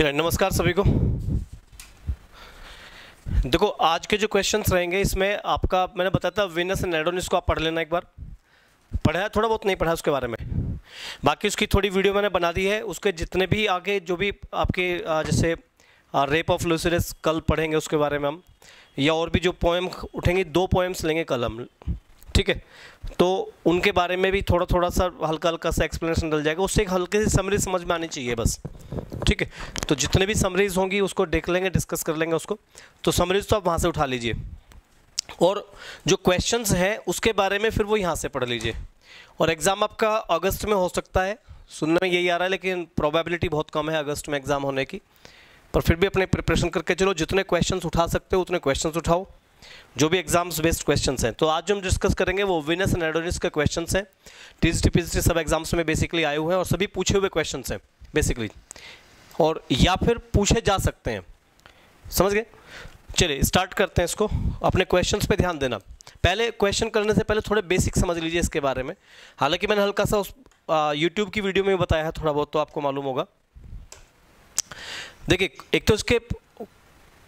चलिए नमस्कार सभी को। देखो आज के जो क्वेश्चंस रहेंगे इसमें आपका मैंने बताया था विनस एंड एडोनिस को आप पढ़ लेना एक बार। पढ़ा है थोड़ा बहुत, नहीं पढ़ा उसके बारे में, बाकी उसकी थोड़ी वीडियो मैंने बना दी है। उसके जितने भी आगे जो भी आपके जैसे रेप ऑफ लूसियस कल पढ़ेंगे उसके बारे में हम, या और भी जो पोएम उठेंगी, दो पोएम्स लेंगे कल हम, ठीक है। तो उनके बारे में भी थोड़ा थोड़ा सा हल्का हल्का सा एक्सप्लेनेशन डल जाएगा, उससे एक हल्की सी समरी समझ में आनी चाहिए बस, ठीक है। तो जितने भी समरीज होंगी उसको देख लेंगे, डिस्कस कर लेंगे उसको। तो समरीज तो आप वहाँ से उठा लीजिए और जो क्वेश्चंस हैं उसके बारे में फिर वो यहाँ से पढ़ लीजिए। और एग्ज़ाम आपका अगस्त में हो सकता है, सुनने में यही आ रहा है, लेकिन प्रोबेबिलिटी बहुत कम है अगस्त में एग्ज़ाम होने की। पर फिर भी अपने प्रिपरेशन करके चलो, जितने क्वेश्चंस उठा सकते हो उतने क्वेश्चंस उठाओ, जो भी एग्जाम्स बेस्ड क्वेश्चंस हैं। तो आज जो हम डिस्कस करेंगे वो विनस एंड एडोनिस के क्वेश्चंस हैं। टीजीटी पीजीटी सब एग्जाम्स में बेसिकली आए हुए हैं और सभी पूछे हुए क्वेश्चंस हैं बेसिकली, और या फिर पूछे जा सकते हैं, समझ गए। चलिए स्टार्ट करते हैं इसको। अपने क्वेश्चंस पे ध्यान देना, पहले क्वेश्चन करने से पहले थोड़े बेसिक समझ लीजिए इसके बारे में। हालांकि मैंने हल्का सा उस यूट्यूब की वीडियो में बताया है थोड़ा बहुत, तो आपको मालूम होगा। देखिए एक तो इसके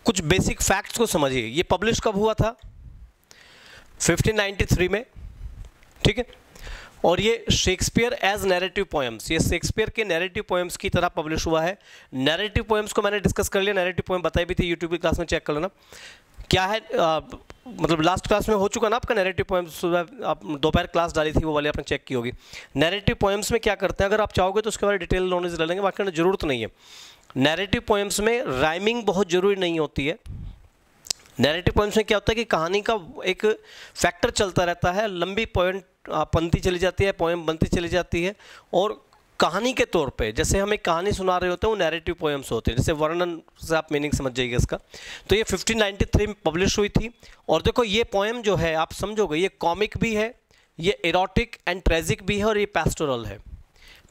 कुछ बेसिक फैक्ट्स को समझिए। ये पब्लिश कब हुआ था? 1593 में, ठीक है। और ये शेक्सपियर एज नैरेटिव पोएम्स, ये शेक्सपियर के नैरेटिव पोएम्स की तरह पब्लिश हुआ है। नैरेटिव पोएम्स को मैंने डिस्कस कर लिया, नैरेटिव पोएम बताई भी थी यूट्यूब की क्लास में, चेक कर लेना क्या है। मतलब लास्ट क्लास में हो चुका ना आपका नैरेटिव पोएम्स, आप दोपहर क्लास डाली थी वो वाली आपने चेक की होगी। नैरेटिव पोएम्स में क्या करते हैं, अगर आप चाहोगे तो उसके बारे में डिटेल नॉलेज ले लेंगे, बाकी जरूरत नहीं है। नैरेटिव पोएम्स में राइमिंग बहुत ज़रूरी नहीं होती है। नैरेटिव पोएम्स में क्या होता है कि कहानी का एक फैक्टर चलता रहता है, लंबी पॉइंट पंक्ति चली जाती है, पोएम बनती चली जाती है, और कहानी के तौर पे जैसे हम एक कहानी सुना रहे होते हैं वो नैरेटिव पोएम्स होते हैं, जैसे वर्णन से आप मीनिंग समझ जाइएगा इसका। तो ये 1593 में पब्लिश हुई थी। और देखो ये पोएम जो है आप समझोगे, ये कॉमिक भी है, ये इरोटिक एंड ट्रेजिक भी है, और ये पैस्टोरल है।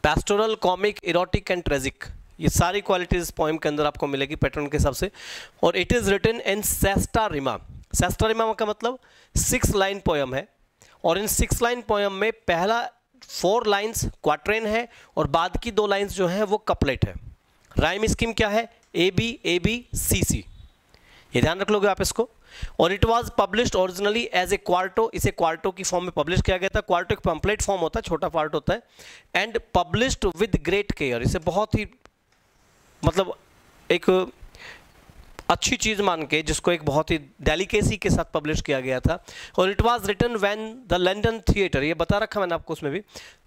Pastoral, comic, erotic and tragic, ये सारी क्वालिटीज पोएम के अंदर आपको मिलेगी पैटर्न के हिसाब से। और it is written in sesta rima. Sesta rima का मतलब 6 लाइन पोएम है, और इन 6 लाइन पोएम में पहला 4 लाइन्स क्वाट्रेन है और बाद की 2 लाइन्स जो हैं वो कपलेट है। राइम स्कीम क्या है? ए बी सी सी, ये ध्यान रख लोगे आप इसको। और it was published originally as a quarto, इसे क्वार्टो की फॉर्म में पब्लिश किया गया था। क्वार्टो एक पम्पलेट फॉर्म होता है, छोटा पार्ट होता है। And published with great care, इसे बहुत ही मतलब एक अच्छी चीज़ मान के, जिसको एक बहुत ही डेलिकेसी के साथ पब्लिश किया गया था। और it was written when the London theatre, ये बता रखा मैंने आपको उसमें भी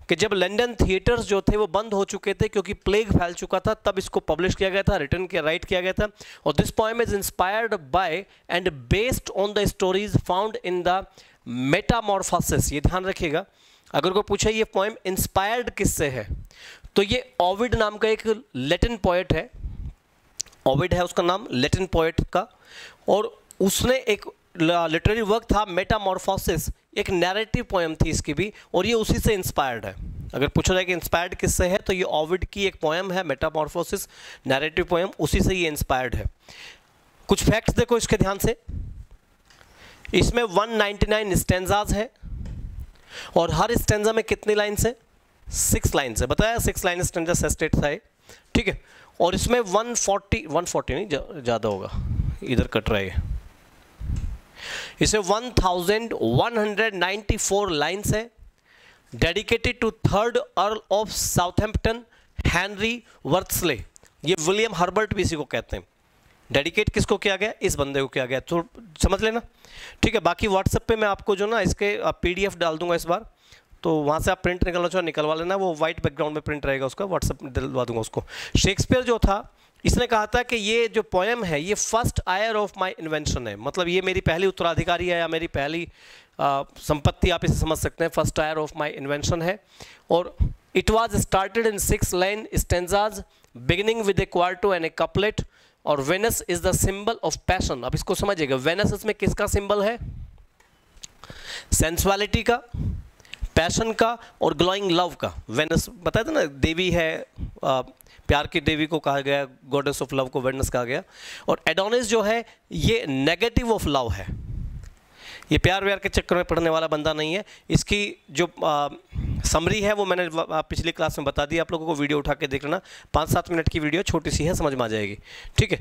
कि जब लंदन थिएटर्स जो थे वो बंद हो चुके थे क्योंकि प्लेग फैल चुका था, तब इसको पब्लिश किया गया था, रिटन किया, राइट किया गया था। और this poem is inspired by and based on the stories found in the Metamorphosis. ये ध्यान रखिएगा, अगर कोई पूछे ये पोएम इंस्पायर्ड किससे है, तो ये ओविड नाम का एक लैटिन पोएट है, ओविड है उसका नाम लैटिन पोएट का, और उसने एक लिटरेरी वर्क था मेटामॉर्फोसिस, एक नैरेटिव पोएम थी इसकी भी, और ये उसी से इंस्पायर्ड है। अगर पूछा जाए कि इंस्पायर्ड किससे है, तो ये ओविड की एक पोएम है मेटामॉर्फोसिस, नैरेटिव पोएम, उसी से ये इंस्पायर्ड है। कुछ फैक्ट्स देखो इसके ध्यान से। इसमें 199 स्टेंजाज हैं और हर स्टेंजा में कितनी लाइन्स हैं? 6 लाइन से, बताया 6 लाइन स्टेंजा सेस्टेट था, ठीक है। और इसमें 140 नहीं ज़्यादा होगा, इधर कट रहा है। इसे 1194 लाइन्स है। Dedicated to 3rd earl of Southampton Henry Wriothesley, ये विलियम हर्बर्ट भी इसी को कहते हैं। डेडिकेट किसको किया गया? इस बंदे को किया गया, तो समझ लेना, ठीक है। बाकी व्हाट्सएप पे मैं आपको जो ना इसके PDF डाल दूंगा इस बार, तो वहाँ से आप प्रिंट निकलना चाहो निकलवा लेना, वो वाइट बैकग्राउंड में प्रिंट रहेगा उसका, व्हाट्सएप दिलवा दूंगा उसको। शेक्सपियर जो था इसने कहा था कि ये जो पोएम है ये first heir of my invention है, मतलब ये मेरी पहली उत्तराधिकारी है या मेरी पहली संपत्ति, आप इसे समझ सकते हैं, first heir of my invention है। और it was started in 6 line stanzas beginning with a quarto and a couplet. और Venus is the symbol of passion, अब इसको समझिएगा, वेनस इसमें किसका सिंबल है? सेंसुअलिटी का, पैशन का, और ग्लोइंग लव का। वेनस बताया था ना, देवी है, प्यार की देवी को कहा गया, गॉडेस ऑफ लव को वेनस कहा गया। और एडोनिस जो है ये नेगेटिव ऑफ लव है, ये प्यार व्यार के चक्कर में पड़ने वाला बंदा नहीं है। इसकी जो समरी है वो मैंने पिछली क्लास में बता दी, आप लोगों को वीडियो उठा के देख लेना, 5-7 मिनट की वीडियो छोटी सी है, समझ में आ जाएगी, ठीक है।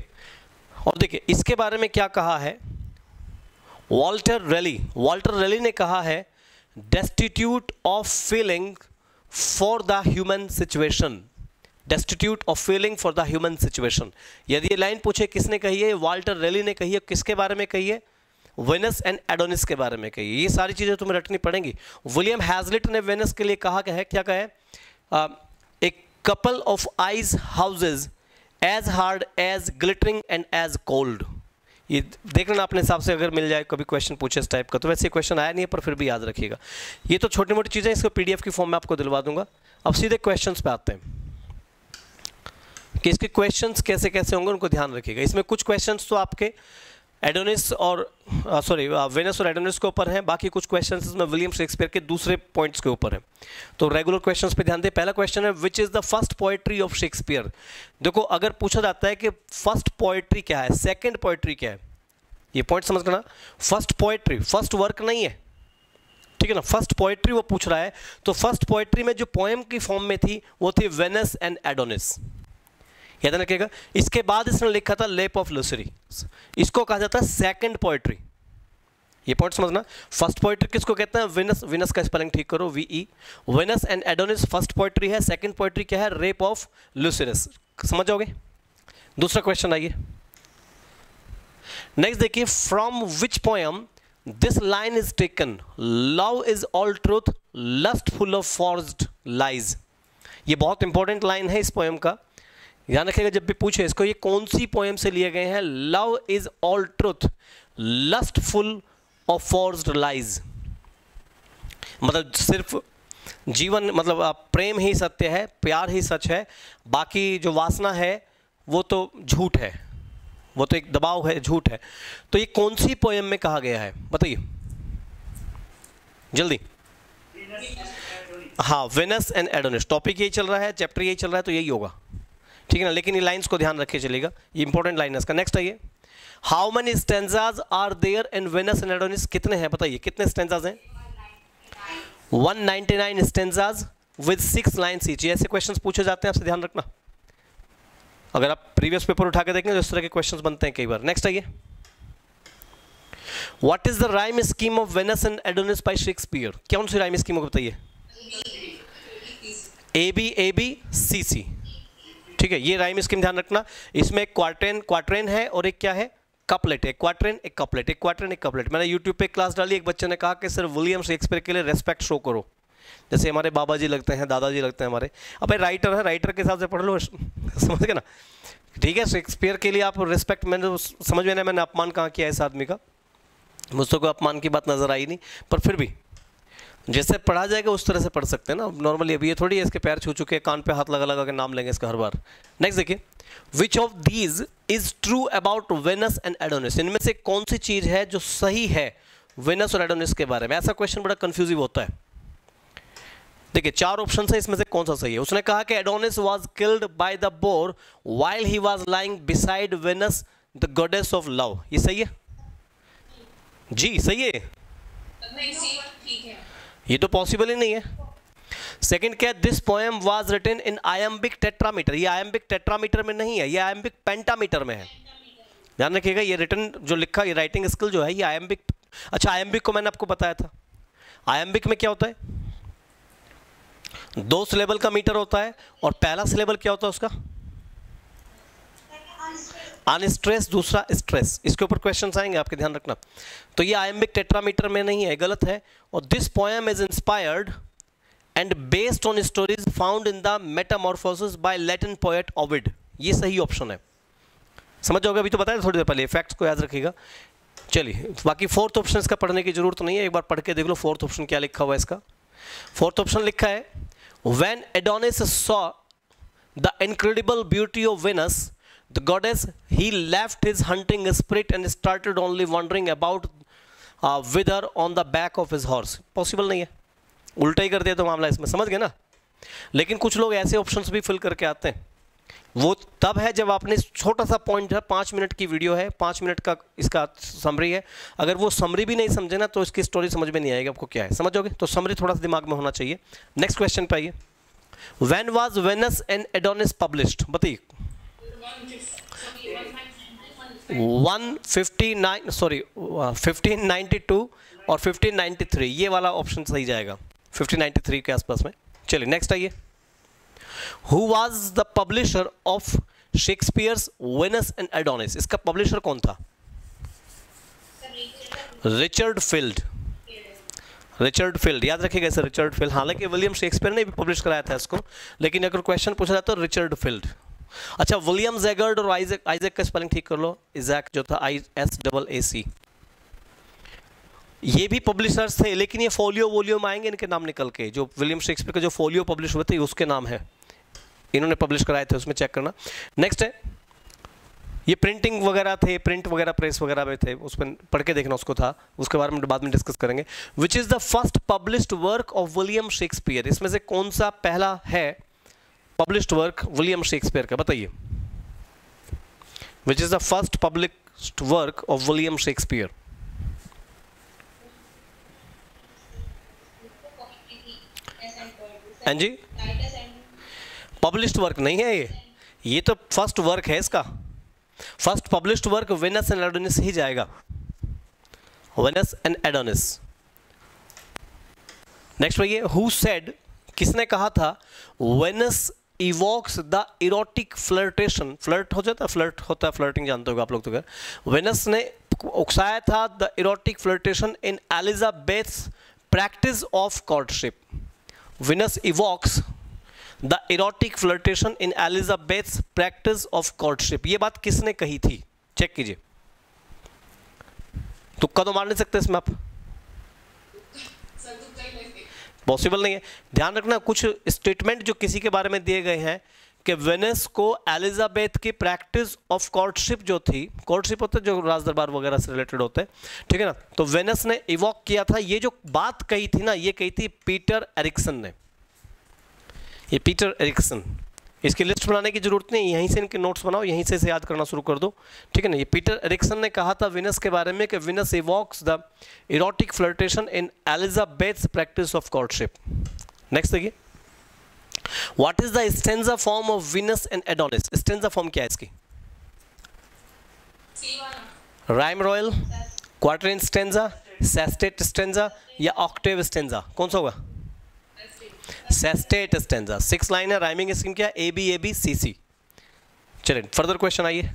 और देखिए इसके बारे में क्या कहा है वाल्टर रेली ने कहा है, destitute of feeling for the human situation, destitute of feeling for the human situation. यदि ये लाइन पूछे किसने कही है, वाल्टर रेली ने कही है। किसके बारे में कही है? वेनस एंड एडोनिस के बारे में कही है। ये सारी चीज़ें तुम्हें रटनी पड़ेंगी। विलियम हैजलिट ने वेनस के लिए कहा है, क्या कहा है? एक couple of ice houses as hard as glittering and as cold. ये देख लेना अपने हिसाब से, अगर मिल जाए कभी क्वेश्चन पूछे इस टाइप का, तो वैसे क्वेश्चन आया नहीं है पर फिर भी याद रखिएगा। ये तो छोटी मोटी चीज़ें, इसको पीडीएफ की फॉर्म में आपको दिलवा दूंगा। अब सीधे क्वेश्चंस पे आते हैं कि इसके क्वेश्चंस कैसे कैसे होंगे, उनको ध्यान रखिएगा। इसमें कुछ क्वेश्चंस तो आपके एडोनिस और वेनस और एडोनिस के ऊपर हैं, बाकी कुछ क्वेश्चन इसमें विलियम शेक्सपियर के दूसरे पॉइंट्स के ऊपर हैं। तो रेगुलर क्वेश्चंस पे ध्यान दें। पहला क्वेश्चन है, which is the first poetry of Shakespeare. देखो अगर पूछा जाता है कि फर्स्ट पोएट्री क्या है, सेकंड पोएट्री क्या है, ये पॉइंट समझ लेना। फर्स्ट पोएट्री फर्स्ट वर्क नहीं है, ठीक है ना। फर्स्ट पोएट्री वो पूछ रहा है, तो फर्स्ट पोएट्री में जो पोएम की फॉर्म में थी वो थी वेनस एंड एडोनिस, याद रखिएगा। इसके बाद इसने लिखा था लेप ऑफ लुसरी, इसको कहा जाता है सेकंड पोएट्री। ये पॉइंट समझना, फर्स्ट पोएट्री किसको कहते हैं? वेनस। वेनस का स्पेलिंग ठीक करो, VE। Venus and Adonis first poetry है, सेकंड पोएट्री क्या है? Rape of Lucrece. समझ जाओगे। दूसरा क्वेश्चन आइए नेक्स्ट, देखिए, from which poem this line is taken, love is all truth lust full of forged lies. ये बहुत इंपॉर्टेंट लाइन है इस पोएम का, ध्यान रखिएगा। जब भी पूछे इसको ये कौन सी पोएम से लिए गए हैं, love is all truth lust full of forced lies, मतलब सिर्फ जीवन, मतलब प्रेम ही सत्य है, प्यार ही सच है, बाकी जो वासना है वो तो झूठ है, वो तो एक दबाव है, झूठ है। तो ये कौन सी पोएम में कहा गया है बताइए जल्दी। हाँ, वेनस एंड एडोनिस। टॉपिक यही चल रहा है, चैप्टर यही चल रहा है, तो यही होगा, ठीक है ना। लेकिन ये लाइंस को ध्यान रखे चलेगा, ये इंपॉर्टेंट लाइन है इसका। नेक्स्ट आइए, how many stanzas are there in Venus and Adonis. कितने हैं बताइए, कितने स्टेंजाज हैं? 199 स्टेंजाज विद 6 लाइन्स ईच। ऐसे क्वेश्चंस पूछे जाते हैं आपसे, ध्यान रखना। अगर आप प्रीवियस पेपर उठा के देखें तो इस तरह के क्वेश्चंस बनते हैं कई बार। नेक्स्ट आइए, what is the rhyme scheme of Venus and Adonis by Shakespeare. कौन सी राइम स्कीम को बताइए? ABABCC, ठीक है। ये राइम स्कीम ध्यान रखना। इसमें एक क्वार्ट्रेन है और एक क्या है, कपलेट। एक क्वार्ट्रेन एक कपलेट, एक क्वार्ट्रेन एक कपलेट। मैंने यूट्यूब पे क्लास डाली, एक बच्चे ने कहा कि सर विलियम शेक्सपियर के लिए रेस्पेक्ट शो करो, जैसे हमारे बाबा जी लगते हैं, दादाजी लगते हैं हमारे। अब राइटर है, राइटर के हिसाब से पढ़ लो, समझ गए ना, ठीक है। शेक्सपियर के लिए आप रेस्पेक्ट, मैंने समझ में ना, मैंने अपमान कहाँ किया इस आदमी का, मुझसे कोई अपमान की बात नजर आई नहीं, पर फिर भी जैसे पढ़ा जाएगा उस तरह से पढ़ सकते हैं ना नॉर्मली। अभी ये थोड़ी है इसके पैर छू चुके हैं, कान पे हाथ लगा लगा के नाम लेंगे इसका हर बार। नेक्स्ट देखिए, which of these is true about Venus and Adonis. इनमें से कौन सी चीज़ है जो सही है वेनस और एडोनिस के बारे में। ऐसा क्वेश्चन बड़ा कन्फ्यूजिव होता है। देखिए 4 ऑप्शन है, इसमें से कौन सा सही है। उसने कहा कि Adonis was killed by the boar while he was lying beside Venus the goddess of love. ये सही है जी, सही है, ठीक है, ये तो पॉसिबल ही नहीं है। सेकंड क्या, this poem was written in iambic tetrameter. ये आयम्बिक टेट्रामीटर में नहीं है, ये आयम्बिक पेंटामीटर में है, ध्यान रखिएगा। ये रिटन जो लिखा, ये राइटिंग स्किल जो है, ये आयम्बिक। अच्छा आयम्बिक को मैंने आपको बताया था, आयम्बिक में क्या होता है, 2 सिलेबल का मीटर होता है और पहला सिलेबल क्या होता है उसका, अनस्ट्रेस, दूसरा स्ट्रेस। इसके ऊपर क्वेश्चंस आएंगे आपके, ध्यान रखना। तो ये आयम्बिक टेट्रामीटर में नहीं है, गलत है। और this poem is inspired and based on stories found in the Metamorphosis by Latin poet Ovid. ये सही ऑप्शन है, समझ जाओगे। अभी तो बताया थोड़ी देर पहले, फैक्ट्स को याद रखिएगा। चलिए बाकी फोर्थ ऑप्शन इसका पढ़ने की जरूरत नहीं है, एक बार पढ़ के देख लो फोर्थ ऑप्शन क्या लिखा हुआ है इसका। फोर्थ ऑप्शन लिखा है, when Adonis saw the incredible beauty of Venus the goddess, he left his hunting spirit and started only wandering about with her on the back of his horse. Possible नहीं है, उल्टा ही कर दिया तो मामला इसमें, समझ गए ना। लेकिन कुछ लोग ऐसे ऑप्शंस भी फिल करके आते हैं वो तब है जब आपने छोटा सा पॉइंट है, 5 मिनट की वीडियो है, 5 मिनट का इसका समरी है। अगर वो समरी भी नहीं समझे ना तो इसकी स्टोरी समझ में नहीं आएगी आपको क्या है, समझोगे? तो समरी थोड़ा सा दिमाग में होना चाहिए। नेक्स्ट क्वेश्चन पे आइए, when was Venus and Adonis published? बताइए 1592 और 1593, ये वाला ऑप्शन सही जाएगा, 1593 के आसपास में। चलिए नेक्स्ट आइए, Who was the publisher of Shakespeare's Venus and Adonis? इसका पब्लिशर कौन था? Richard Field. रिचर्ड फील्ड याद रखिएगा सर, रिचर्ड फील्ड। हालांकि विलियम शेक्सपियर ने भी पब्लिश कराया था इसको, लेकिन अगर क्वेश्चन पूछा जाए तो रिचर्ड फील्ड। अच्छा, विलियम जैगर्ड और आइजैक का स्पेलिंग ठीक कर लो, इजैक जो था ISAAC, ये भी पब्लिशर्स थे, लेकिन ये फोलियो वोलियो में आएंगे इनके नाम निकल के। जो विलियम शेक्सपियर का जो फोलियो पब्लिश हुए थे उसके नाम है, इन्होंने पब्लिश कराए थे, उसमें चेक करना। नेक्स्ट है, ये प्रिंटिंग वगैरह थे, प्रिंट वगैरह प्रेस वगैरह में थे, उसमें पढ़ के देखना उसको था, उसके बारे में बाद में डिस्कस करेंगे। Which is the first published work of William Shakespeare? इसमें से कौन सा पहला है पब्लिश्ड वर्क विलियम शेक्सपियर का? बताइए, which is the first published work of William Shakespeare? हाँ जी, पब्लिश्ड वर्क नहीं है ये तो फर्स्ट वर्क है इसका। First published work Venus and Adonis ही जाएगा, वेनस एंड एडोनिस। नेक्स्ट भैया, हु सेड, किसने कहा था, Venus evokes the erotic flirtation? Flirt हो जाता है, फ्लर्ट होता है, फ्लर्टिंग जानते होगा आप लोग। तो अगर वेनस ने उकसाया था the erotic flirtation in Elizabeth's practice of courtship, Venus evokes the erotic flirtation in Elizabeth's practice of courtship, ये बात किसने कही थी? चेक कीजिए, तुक्का तो मार नहीं सकते इसमें आप, पॉसिबल नहीं है। ध्यान रखना, कुछ स्टेटमेंट जो किसी के बारे में दिए गए हैं कि वेनस को एलिजाबेथ की प्रैक्टिस ऑफ कॉर्टशिप जो थी, कॉर्टशिप होता है जो राजदरबार वगैरह से रिलेटेड होते हैं, ठीक है ना, तो वेनस ने इवॉक किया था। ये जो बात कही थी ना, ये कही थी पीटर एरिक्सन ने, ये पीटर एरिक्सन, इसकी लिस्ट बनाने की जरूरत नहीं, यहीं से इनके नोट्स बनाओ, यहीं से याद करना शुरू कर दो, ठीक है ना। ये पीटर एरिक्सन ने कहा था वेनस के बारे में कि Venus evokes the erotic flirtation in Elizabeth's practice of courtship. Next देखिए, what is the stanza form of Venus and Adonis? Stanza form क्या है इसकी? Rhyme royal, quatrain stanza, sestet stanza या ऑक्टेव स्टेंजा, कौन सा होगा? Sestet stanza. 6 लाइन है, rhyming scheme क्या है? ABABCC। चलिए फर्दर क्वेश्चन आइए,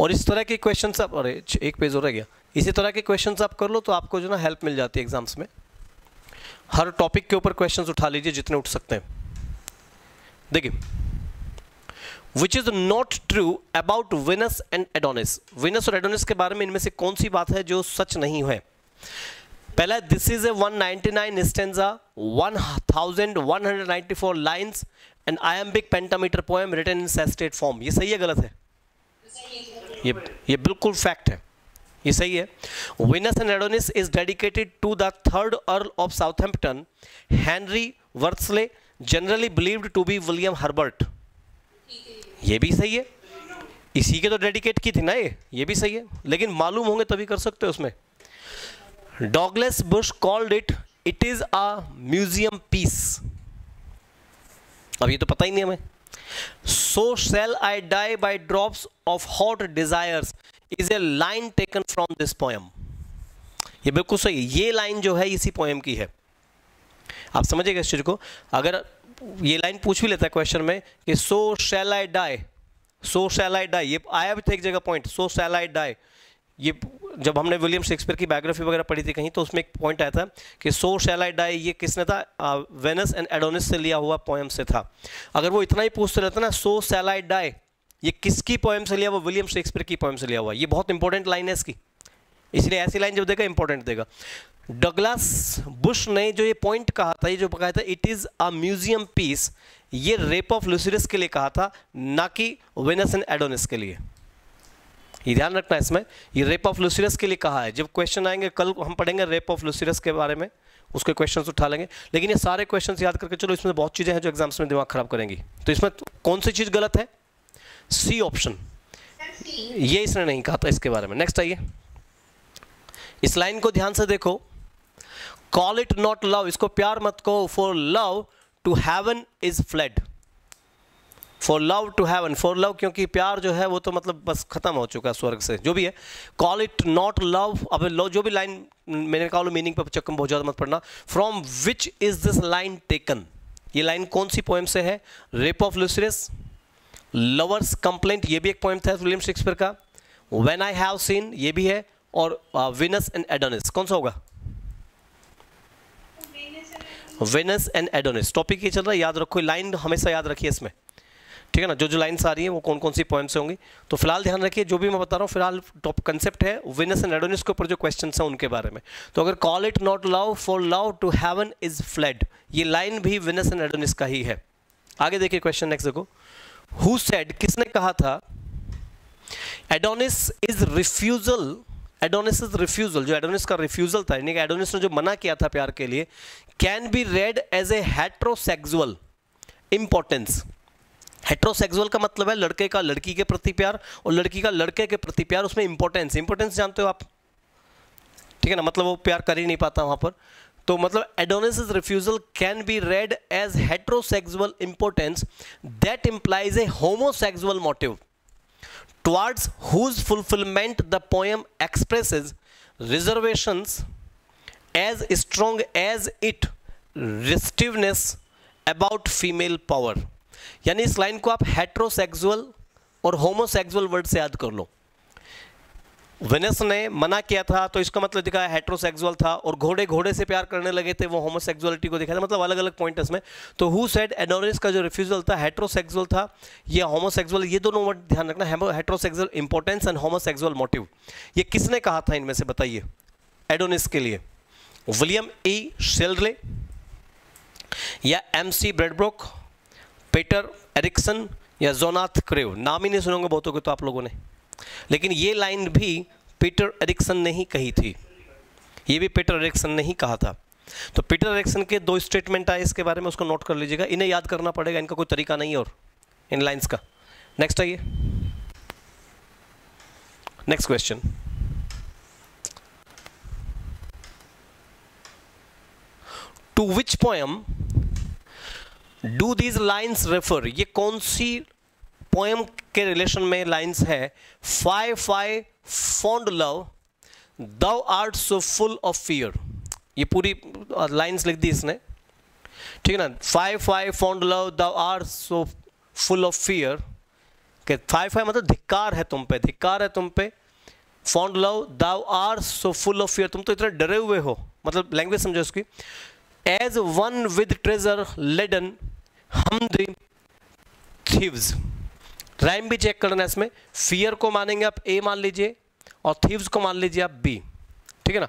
और इस तरह के क्वेश्चंस आप, अरे एक पेज हो रह गया, इसी तरह के क्वेश्चंस आप कर लो तो आपको जो ना हेल्प मिल जाती है एग्जाम्स में। हर टॉपिक के ऊपर क्वेश्चंस उठा लीजिए जितने उठ सकते हैं। देखिए, which is not true about Venus and Adonis, Venus और एडोनिस के बारे में इनमें से कौन सी बात है जो सच नहीं है? पहला, this is a 199 stanza, 1194 lines and iambic pentameter poem written in sestet form, ये सही है गलत है? ये बिल्कुल फैक्ट है, ये सही है। Venus and Adonis is dedicated to the third earl of Southampton Henry Wriothesley, generally believed to be William Herbert, ये भी सही है, इसी के तो डेडिकेट की थी ना ये भी सही है, लेकिन मालूम होंगे तभी कर सकते हो उसमें। Douglas Bush called it is a museum piece, अब ये तो पता ही नहीं हमें। So shall I die by drops of hot desires is a line taken from this poem, ये बिल्कुल सही, ये लाइन जो है इसी पोएम की है। आप समझिएगा इस चीज को, अगर ये लाइन पूछ भी लेता है क्वेश्चन में कि सो shall I die, so shall I die, ये आया भी था एक जगह point, so shall I die, ये जब हमने विलियम शेक्सपियर की बायोग्राफी वगैरह पढ़ी थी कहीं तो उसमें एक पॉइंट आया था कि सो शैल आई डाई, ये किसने था? वेनस एंड एडोनिस से लिया हुआ पोएम से था। अगर वो इतना ही पूछते रहता ना, सो शैल आई डाई, ये किसकी पोएम से लिया हुआ? विलियम शेक्सपियर की पोएम से लिया हुआ, ये बहुत इंपॉर्टेंट लाइन है इसकी, इसलिए ऐसी लाइन जब देगा इंपॉर्टेंट देगा। डगलस बुश ने जो ये पॉइंट कहा था, ये जो कहा था it is a museum piece, ये रेप ऑफ लूसियस के लिए कहा था, ना कि वेनस एंड एडोनिस के लिए, ये ध्यान रखना है इसमें। ये रेप ऑफ लूसियस के लिए कहा है, जब क्वेश्चन आएंगे कल हम पढ़ेंगे रेप ऑफ लूसियस के बारे में, उसके क्वेश्चंस उठा लेंगे। लेकिन ये सारे क्वेश्चंस याद करके चलो, इसमें बहुत चीज़ें हैं जो एग्जाम्स में दिमाग खराब करेंगी। तो इसमें कौन सी चीज़ गलत है? सी ऑप्शन, ये इसने नहीं कहा था इसके बारे में। नेक्स्ट आइए, इस लाइन को ध्यान से देखो, कॉल इट नॉट लव, इसको प्यार मत कहो, for love to heaven is fled. For love to heaven, for love क्योंकि प्यार जो है वो तो मतलब बस खत्म हो चुका है स्वर्ग से, जो भी है। कॉल इट नॉट लव, अब लव जो भी लाइन मैंने कहा लो, मीनिंग पर चक्कर बहुत ज़्यादा मत पढ़ना। From which is this line taken, ये लाइन कौन सी पोएम से है? Rape of Lucius, lovers complaint, ये भी एक पोएम था विलियम शेक्सपियर का। व्हेन आई हैव सीन, ये भी है। और वेनस एंड एडोनिस, कौन सा होगा? Venus and Adonis. टॉपिक ये चल रहा है, याद रखो, लाइन हमेशा याद रखिए इसमें, ठीक है ना। जो जो लाइन्स आ रही हैं वो कौन कौन सी पॉइंट्स होंगी, तो फिलहाल ध्यान रखिए जो भी मैं बता रहा हूँ। फिलहाल टॉप कंसेप्ट है वेनस एंड एडोनिस के ऊपर जो क्वेश्चंस हैं उनके बारे में। तो अगर call it not love for love to heaven is fled, ये लाइन भी वेनस एंड एडोनिस का ही है। आगे देखिए क्वेश्चन नेक्स्ट देखो, हु सेड, किसने कहा था? Adonis is refusal, Adonis is refusal, जो एडोनिस का रिफ्यूजल था, यानी कि एडोनिस ने जो मना किया था प्यार के लिए, can be read as a heterosexual importance. Heterosexual का मतलब है लड़के का लड़की के प्रति प्यार और लड़की का लड़के के प्रति प्यार, उसमें इंपॉर्टेंस, इंपॉर्टेंस जानते हो आप, ठीक है ना, मतलब वो प्यार कर ही नहीं पाता वहाँ पर। तो मतलब Adonis refusal can be read as heterosexual importance that implies a homosexual motive towards whose fulfilment the poem expresses reservations as strong as it restiveness about female power. यानी इस लाइन को आप हेट्रोसेक्सुअल और होमोसेक्सुअल वर्ड से याद कर लो। Venus ने मना किया था तो इसका मतलब दिखा हेट्रोसेक्सुअल था, और घोड़े घोड़े से प्यार करने लगे थे, वो होमोसेक्सुअलिटी को दिखा था, मतलब अलग अलग पॉइंट इसमें। तो हु सेड, एडोनिस का जो रिफ्यूजल था हेट्रोसेक्सुअल था या होमोसेक्सुअल, ये दोनों वर्ड ध्यान रखना, heterosexual importance and homosexual motive. ये किसने कहा था इनमें से बताइए? एडोनिस के लिए विलियम ई शेल्डले या MC ब्रेडब्रोक, पीटर एरिक्सन या जोनाथ क्रेव। नाम ही नहीं सुनोगे बहुतों के तो आप लोगों ने, लेकिन ये लाइन भी पीटर एरिक्सन ने ही कही थी, ये भी पीटर एरिक्सन ने ही कहा था। तो पीटर एरिक्सन के दो स्टेटमेंट आए इसके बारे में, उसको नोट कर लीजिएगा, इन्हें याद करना पड़ेगा, इनका कोई तरीका नहीं है और इन लाइन्स का। नेक्स्ट आइए, next question, to which poem do these lines refer, ये कौन सी पोएम के रिलेशन में लाइन्स है? Fie fie fond love thou art so full of fear, ये पूरी लाइन्स लिख दी इसने, ठीक है ना। Fie fie fond love thou art so full of fear, fie fie मतलब धिक्कार है तुम पे, धिक्कार है तुम पे। Fond love thou art so full of fear, तुम तो इतने डरे हुए हो, मतलब लैंग्वेज समझो इसकी। As one with treasure laden hem the thieves, rhyme भी चेक करना है इसमें, फियर को मानेंगे आप ए मान लीजिए और थीव्स को मान लीजिए आप बी, ठीक है ना।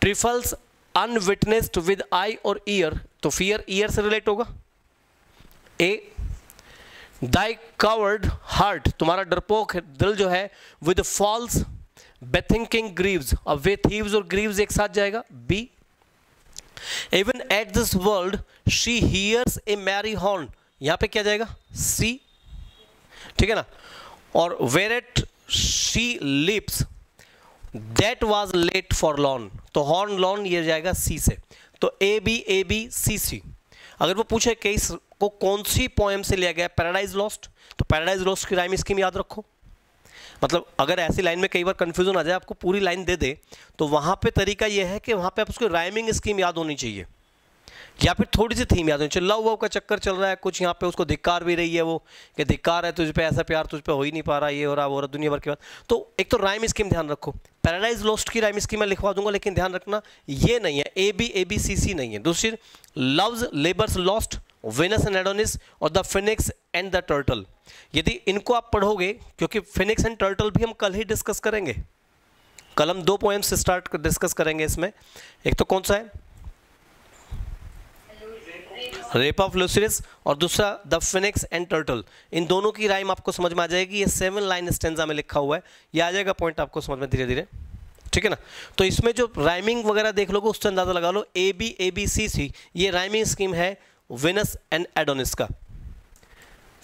ट्रिफल्स अनविटनेस्ड विद आई और ईयर, तो फियर ईयर से रिलेट होगा ए। दाई कवर्ड हार्ट, तुम्हारा डरपोक दिल जो है, विद फॉल्स बेथिंकिंग ग्रीव्स, अब वे थीव्स और ग्रीव्स एक साथ जाएगा B. Even at this world she hears a merry horn, यहाँ पे क्या जाएगा C, ठीक है ना। और whereat she leaps that was late for lawn, तो horn lawn ये जाएगा C से। तो A B C C। अगर वो पूछे कि इसको कौन सी पोएम से लिया गया, पैराडाइज लॉस्ट, तो पैराडाइज लॉस्ट की राइम स्कीम याद रखो। मतलब अगर ऐसी लाइन में कई बार कन्फ्यूजन आ जाए, आपको पूरी लाइन दे दे, तो वहाँ पे तरीका ये है कि वहाँ पे आप उसको राइमिंग स्कीम याद होनी चाहिए या फिर थोड़ी सी थीम याद होनी चाहिए। लव वव का चक्कर चल रहा है कुछ, यहाँ पे उसको धिक्कार भी रही है वो, कि धिक्कार है तुझ पे, ऐसा प्यार तुझ पे हो ही नहीं पा रहा, ये हो रहा वो हो रहा दुनिया भर के बाद। तो एक तो राइम स्कीम ध्यान रखो, पैराडाइज लॉस्ट की राइम स्कीम मैं लिखवा दूंगा, लेकिन ध्यान रखना ये नहीं है, ए बी सी सी नहीं है। दूसरी Love's Labour's Lost, Venus and Adonis और the Phoenix and the Turtle, यदि इनको आप पढ़ोगे, क्योंकि फिनिक्स एंड टर्टल भी हम कल ही डिस्कस करेंगे, कल हम दो पोएम्स से स्टार्ट कर डिस्कस करेंगे इसमें। एक तो कौन सा है? रेप ऑफ लूसियस और दूसरा द फिनिक्स एंड टर्टल। इन दोनों की राइम आपको समझ में आ जाएगी, ये 7 लाइन स्टेंजा में लिखा हुआ है, ये आ जाएगा पॉइंट आपको समझ में धीरे धीरे, ठीक है ना। तो इसमें जो राइमिंग वगैरह देख लोगे उससे अंदाजा लगा लो। ए बी सी सी ये राइमिंग स्कीम है वेनस एंड एडोनिस का।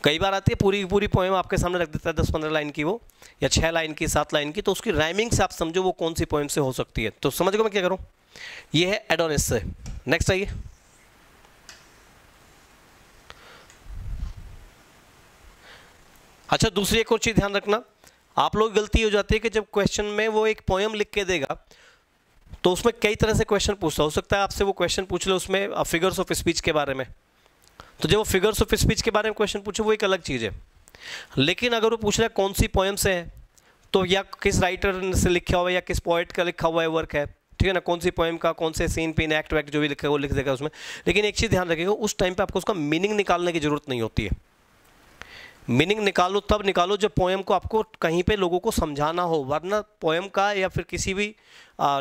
कई बार आती है पूरी पूरी पोएम आपके सामने रख देता है 10-15 लाइन की वो, या 6 लाइन की 7 लाइन की, तो उसकी राइमिंग से आप समझो वो कौन सी पोएम से हो सकती है। तो समझ गए मैं क्या करूँ, ये है एडोनिस से। नेक्स्ट आइए, अच्छा दूसरी एक और चीज़ ध्यान रखना, आप लोग गलती हो जाती है कि जब क्वेश्चन में वो एक पोएम लिख के देगा तो उसमें कई तरह से क्वेश्चन पूछता हो सकता है आपसे, वो क्वेश्चन पूछ ले उसमें फिगर्स ऑफ स्पीच के बारे में। तो जब वो फिगर्स ऑफ स्पीच के बारे में क्वेश्चन पूछे वो एक अलग चीज़ है, लेकिन अगर वो पूछ रहा है कौन सी पोएम से है, तो या किस राइटर से लिखा हुआ है या किस पोइट का लिखा हुआ है वर्क है, ठीक है ना, कौन सी पोएम का, कौन से सीन पिन एक्ट वैक्ट जो भी लिखा है वो लिख देगा उसमें। लेकिन एक चीज़ ध्यान रखिएगा, उस टाइम पर आपको उसका मीनिंग निकालने की ज़रूरत नहीं होती है। मीनिंग निकालो तब निकालो जब पोएम को आपको कहीं पे लोगों को समझाना हो, वरना पोएम का या फिर किसी भी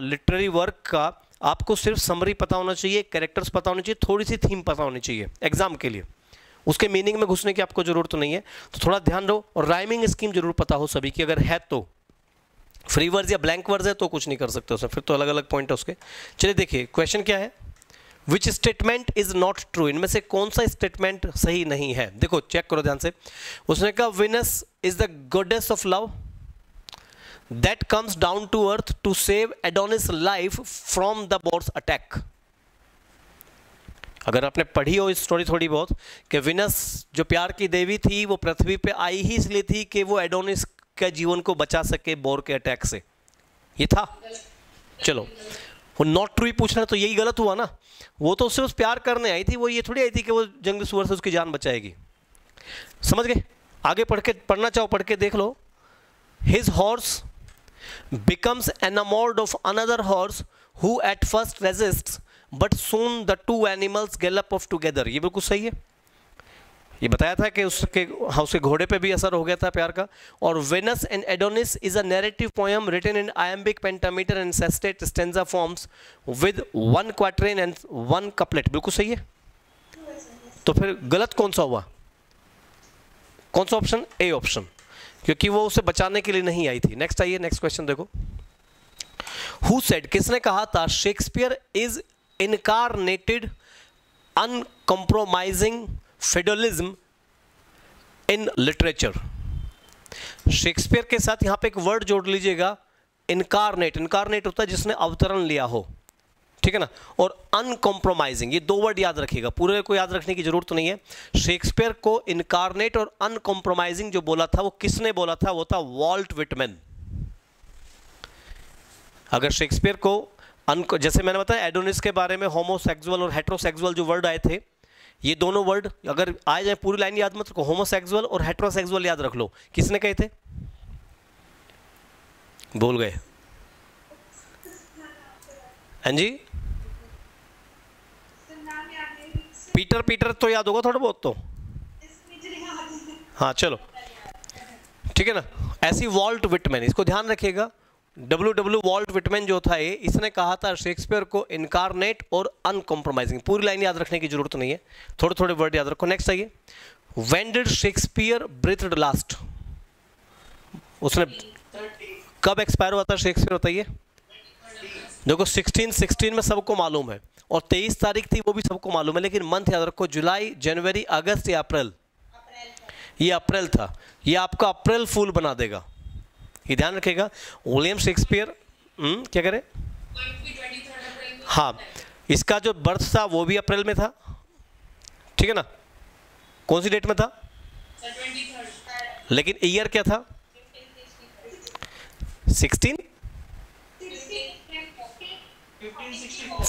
लिटरेरी वर्क का आपको सिर्फ समरी पता होना चाहिए, कैरेक्टर्स पता होने चाहिए, थोड़ी सी थीम पता होनी चाहिए एग्जाम के लिए, उसके मीनिंग में घुसने की आपको ज़रूरत तो नहीं है। तो थोड़ा ध्यान दो, और राइमिंग स्कीम जरूर पता हो सभी की अगर है तो। फ्री वर्ड्स या ब्लैंक वर्ड्स है तो कुछ नहीं कर सकते उसमें, फिर तो अलग अलग पॉइंट है उसके। चलिए देखिए क्वेश्चन क्या है, which statement is not true, इनमें से कौन सा स्टेटमेंट सही नहीं है। देखो चेक करो ध्यान से, उसने कहा Venus is the goddess of love that comes down to earth to save Adonis life from the boar's attack. अगर आपने पढ़ी हो स्टोरी थोड़ी बहुत कि विनस जो प्यार की देवी थी वो पृथ्वी पे आई ही इसलिए थी कि वो एडोनिस के जीवन को बचा सके बोर के अटैक से, ये था। चलो वो नॉट ट्रू ही पूछना, तो यही गलत हुआ ना, वो तो उससे उस प्यार करने आई थी, वो ये थोड़ी आई थी कि वो जंगली सुअर से उसकी जान बचाएगी। समझ गए, आगे पढ़ के पढ़ना चाहो पढ़ के देख लो। His horse becomes enamoured of another horse who at first resists but soon the two animals gallop off together. ये बिल्कुल सही है, ये बताया था कि उसके घोड़े पे भी असर हो गया था प्यार का। और Venus and Adonis is a narrative poem written in iambic pentameter and sestet stanza forms with one quatrain and one couplet, बिल्कुल सही है। तो फिर गलत कौन सा हुआ, कौन सा ऑप्शन, ए ऑप्शन, क्योंकि वो उसे बचाने के लिए नहीं आई थी। नेक्स्ट आइए, नेक्स्ट क्वेश्चन देखो, हु सेड, किसने कहा था Shakespeare is incarnated uncompromising federalism in literature. Shakespeare के साथ यहाँ पे एक वर्ड जोड़ लीजिएगा इनकारनेट, इनकारनेट होता है जिसने अवतरण लिया हो, ठीक है ना। और अनकॉम्प्रोमाइजिंग, ये दो वर्ड याद रखिएगा, पूरे को याद रखने की जरूरत नहीं है। शेक्सपियर को इनकारनेट और अनकॉम्प्रोमाइजिंग जो बोला था वो किसने बोला था, वो था वॉल्ट विटमैन। अगर शेक्सपियर को जैसे मैंने बताया एडोनिस के बारे में होमोसेक्सुअल और हेट्रोसेक्सुअल जो वर्ड आए थे, ये दोनों वर्ड अगर आ जाए पूरी लाइन याद मत रखो, होमोसेक्सुअल और हेट्रोसेक्सुअल याद रख लो। किसने कहे थे, बोल गए हां जी, पीटर, पीटर तो याद होगा थोड़ा बहुत तो, हाँ चलो ठीक है ना। ऐसी वॉल्ट विटमैन, इसको ध्यान रखिएगा, WW वॉल्ट विटमैन जो था ये, इसने कहा था शेक्सपियर को इनकारनेट और अनकॉम्प्रोमाइजिंग। पूरी लाइन याद रखने की जरूरत नहीं है, थोड़े थोड़े वर्ड याद रखो। नेक्स्ट आइए, when did Shakespeare breathed last, उसने कब एक्सपायर हुआ था शेक्सपियर, बताइए। देखो 1616 में सबको मालूम है, और 23 तारीख थी वो भी सबको मालूम है, लेकिन मंथ याद रखो, जुलाई, जनवरी, अगस्त या अप्रैल, ये अप्रैल था। ये आपका अप्रैल फूल बना देगा, ये ध्यान रखेगा। विलियम शेक्सपियर क्या करे, हाँ इसका जो बर्थ था वो भी अप्रैल में था, ठीक है ना, कौन सी डेट में था, लेकिन ईयर क्या था,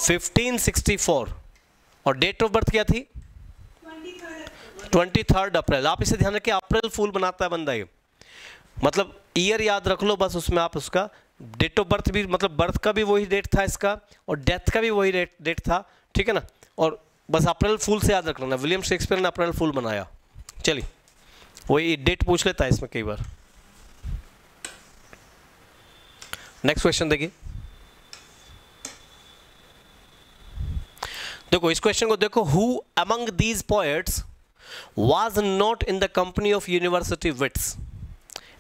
1564, और डेट ऑफ बर्थ क्या थी, 23 अप्रैल। आप इसे ध्यान रखिए, अप्रैल फूल बनाता है बंदा ये, मतलब ईयर याद रख लो बस, उसमें आप उसका डेट ऑफ बर्थ भी, मतलब बर्थ का भी वही डेट था इसका, और डेथ का भी वही डेट था, ठीक है ना। और बस अप्रैल फूल से याद रख लेना, विलियम शेक्सपियर ने अप्रैल फूल बनाया। चलिए वही डेट पूछ लेता है इसमें कई बार। नेक्स्ट क्वेश्चन देखिए, देखो इस क्वेश्चन को देखो, who among these poets was not in the company of University Wits,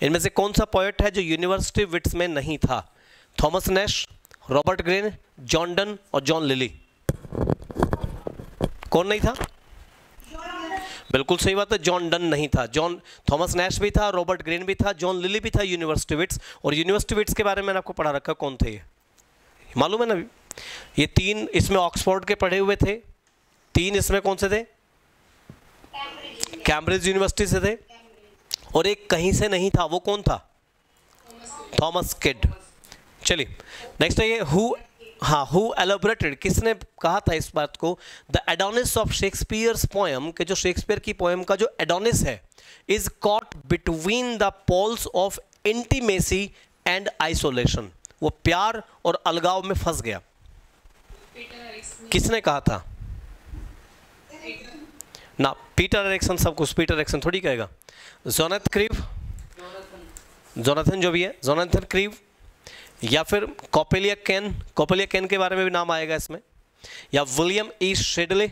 इनमें से कौन सा पोएट है जो यूनिवर्सिटी विट्स में नहीं था। Thomas Nashe, Robert Greene, John Donne और जॉन लिली। कौन नहीं था? बिल्कुल सही बात है, जॉन डन नहीं था। जॉन थॉमस नेश भी था, रॉबर्ट ग्रीन भी था, जॉन लिली भी था यूनिवर्सिटी विट्स। और यूनिवर्सिटी विट्स के बारे में मैंने आपको पढ़ा रखा, कौन थे ये मालूम है ना। ये तीन इसमें ऑक्सफोर्ड के पढ़े हुए थे, तीन इसमें कौन से थे? कैम्ब्रिज यूनिवर्सिटी से थे, और एक कहीं से नहीं था, वो कौन था? Thomas kid. चलिए नेक्स्ट है ये हु, हाँ, हु एलोबरेटेड, किसने कहा था इस बात को? The Adonis of Shakespeare's poem, के जो शेक्सपियर की पोएम का जो एडोनिस है, is caught between the poles of intimacy and isolation, वो प्यार और अलगाव में फंस गया। किसने कहा था ना? Peter Erickson. सब कुछ पीटर एरिक्सन थोड़ी कहेगा। जोनाथन क्रीव, जोनाथन जो भी है, जोनाथन क्रीव, या फिर कॉपेलिया कैन, कॉपेलिया कैन के बारे में भी नाम आएगा इसमें, या विलियम ई शेडले,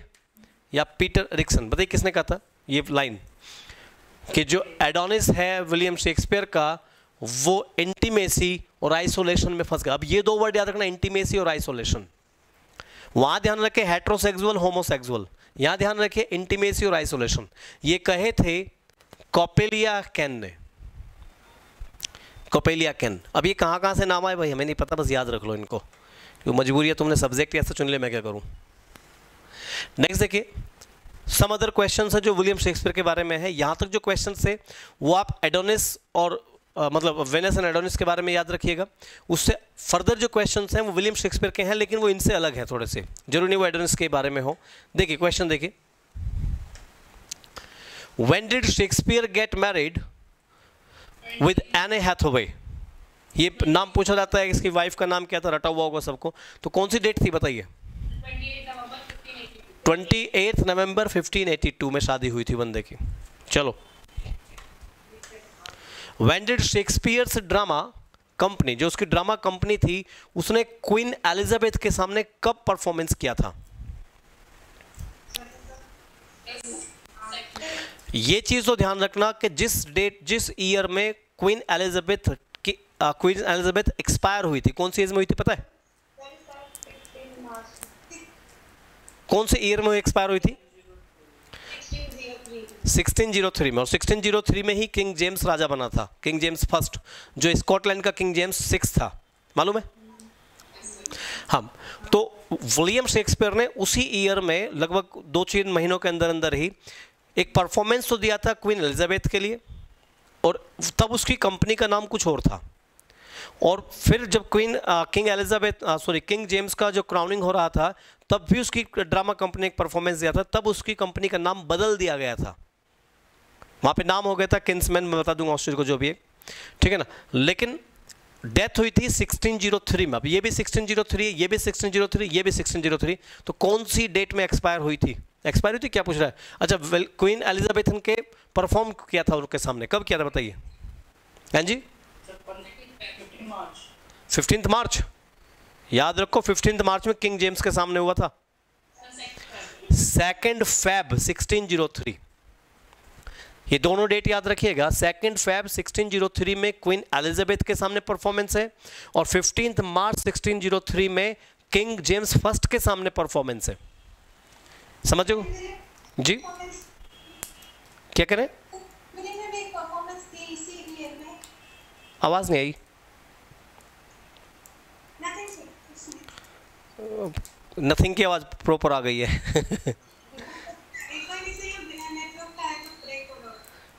या पीटर एरिक्सन। बताइए किसने कहा था ये लाइन कि जो एडोनिस है विलियम शेक्सपियर का, वो इंटीमेसी और आइसोलेशन में फंस गया। अब ये दो वर्ड याद रखना, इंटीमेसी और आइसोलेशन। वहाँ ध्यान रखें हेट्रोसेक्सुअल, होमोसेक्सुअल, यहाँ ध्यान रखें इंटीमेसी और आइसोलेशन। ये कहे थे कॉपेलिया कैन ने, कॉपेलिया कैन। अब ये कहाँ से नाम आए भाई हमें नहीं पता, बस याद रख लो इनको, क्योंकि मजबूरी है, तुमने सब्जेक्ट ऐसा चुन लिया, मैं क्या करूँ। नेक्स्ट देखिए, सम अदर क्वेश्चन है जो विलियम शेक्सपियर के बारे में है। यहाँ तक जो क्वेश्चन है वो आप एडोनिस और मतलब वेनस एंड एडोनिस के बारे में याद रखिएगा। उससे फर्दर जो क्वेश्चंस हैं वो विलियम शेक्सपियर के हैं, लेकिन वो इनसे अलग हैं थोड़े से, जरूरी नहीं वो एडोनिस के बारे में हो। देखिए क्वेश्चन देखिए, when did Shakespeare get married with Anne Hathaway? ये नाम पूछा जाता है, इसकी वाइफ का नाम क्या था, रटा हुआ होगा सबको। तो कौन सी डेट थी बताइए? 28 नवंबर 1582 में शादी हुई थी बंदे की। चलो, When did Shakespeare's drama company, जो उसकी ड्रामा कंपनी थी, उसने क्वीन एलिजाबेथ के सामने कब परफॉर्मेंस किया था? ये चीज तो ध्यान रखना कि जिस डेट, जिस ईयर में क्वीन एलिजाबेथ की, क्वीन एलिजाबेथ एक्सपायर हुई थी, कौन सी एज में हुई थी पता है? कौन से ईयर में एक्सपायर हुई थी? 1603 में। और 1603 में ही किंग जेम्स राजा बना था, किंग जेम्स फर्स्ट, जो स्कॉटलैंड का किंग जेम्स सिक्स था, मालूम है? हम तो विलियम शेक्सपियर ने उसी ईयर में लगभग 2-3 महीनों के अंदर अंदर ही एक परफॉर्मेंस तो दिया था क्वीन एलिजाबेथ के लिए, और तब उसकी कंपनी का नाम कुछ और था। और फिर जब किंग जेम्स का जो क्राउनिंग हो रहा था, तब भी उसकी ड्रामा कंपनी ने एक परफॉर्मेंस दिया था, तब उसकी कंपनी का नाम बदल दिया गया था, वहाँ पे नाम हो गया था किंसमैन, मैं बता दूंगा ऑस्ट्रेलिया को जो भी है, ठीक है ना। लेकिन डेथ हुई थी 1603 में। अब ये भी 1603 है, ये भी 1603, ये भी 1603, तो कौन सी डेट में एक्सपायर हुई थी? एक्सपायर हुई थी क्या पूछ रहा है? अच्छा, क्वीन एलिजाबेथ ने परफॉर्म किया था उनके सामने, कब किया था बताइए? हाँ जी, 15 मार्च। याद रखो 15 मार्च में किंग जेम्स के सामने हुआ था। 2 फेब 1603, ये दोनों डेट याद रखिएगा। 2 फेब 1603 में क्वीन एलिजाबेथ के सामने परफॉर्मेंस है, और 15 मार्च 1603 में किंग जेम्स फर्स्ट के सामने परफॉर्मेंस है। समझो जी क्या करें, आवाज नहीं आई। नथिंग की आवाज़ प्रॉपर आ गई है।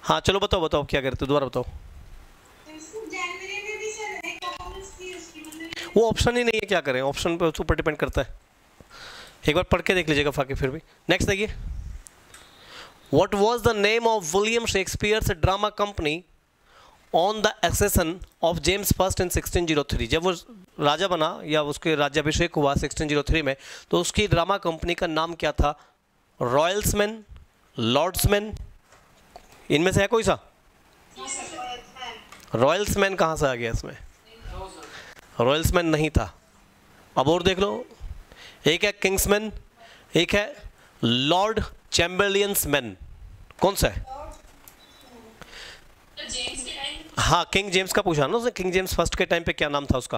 हाँ चलो बताओ बताओ क्या करते हो, दोबारा बताओ। वो ऑप्शन ही नहीं है, क्या करें, ऑप्शन पर ऊपर डिपेंड करता है। एक बार पढ़ के देख लीजिएगा फाके फिर भी। नेक्स्ट देखिए, what was the name of William Shakespeare's drama company on the accession of James first in 1603? जब वो राजा बना या उसके राज्याभिषेक हुआ 1603 में, तो उसकी ड्रामा कंपनी का नाम क्या था? रॉयल्समैन, लॉर्ड्समैन, इनमें से है कोई सा? रॉयल्समैन कहाँ से आ गया इसमें? रॉयल्समैन नहीं था। अब और देख लो, एक है किंग्समैन, एक है लॉर्ड चैम्बरलियंसमैन, कौन सा है? हाँ किंग जेम्स का पूछा ना उसने, किंग जेम्स फर्स्ट के टाइम पे क्या नाम था उसका?